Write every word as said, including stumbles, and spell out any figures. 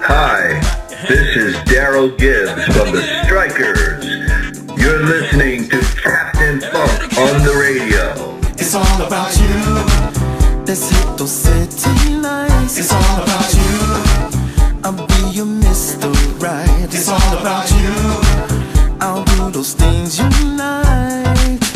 Hi, this is Darryl Gibbs from The Strikers. You're listening to Captain Funk on the radio. It's all about you. Let's hit those city lights. It's all about you. I'll be your Mister Right. It's all about you. I'll do those things you like.